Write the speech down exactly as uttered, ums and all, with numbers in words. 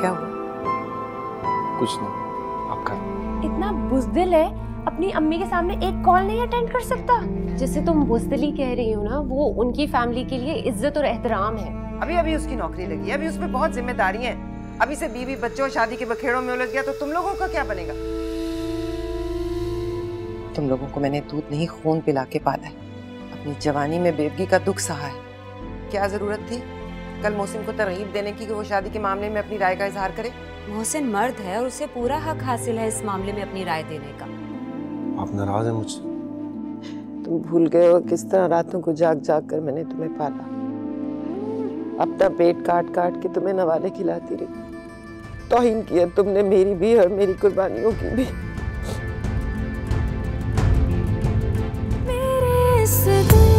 क्या हुआ? कुछ नहीं, आपका। इतना बुजदिल है, अपनी अम्मी के सामने एक कॉल नहीं अटेंड कर सकता। जिसे तुम बुजदिली कह रही हो ना, वो उनकी फैमिली के लिए इज्जत और एहतराम है। अभी अभी उसकी नौकरी लगी, अभी उसमें बहुत जिम्मेदारी है, अभी से बीवी बच्चों शादी के बखेड़ों में उलझ गया तो तुम लोगों का क्या बनेगा? तुम लोगों को मैंने दूध नहीं खून पिला के पाला है, अपनी जवानी में बेवगी का दुख सहा है। क्या जरूरत थी कल मोहसिन को तरगीब देने की कि वो शादी के मामले में अपनी राय का इजहार करे? मोहसिन मर्द है और उसे पूरा हक हासिल है इस मामले में अपनी राय देने का। आप नाराज हैं मुझसे? तुम भूल गए हो किस तरह रातों को जाग जाग कर मैंने तुम्हें पाला, अपना पेट काट काट के तुम्हें नवाले खिलाती रही। तौहीन किया तुमने मेरी भी और मेरी कुर्बानियों की भी। मेरे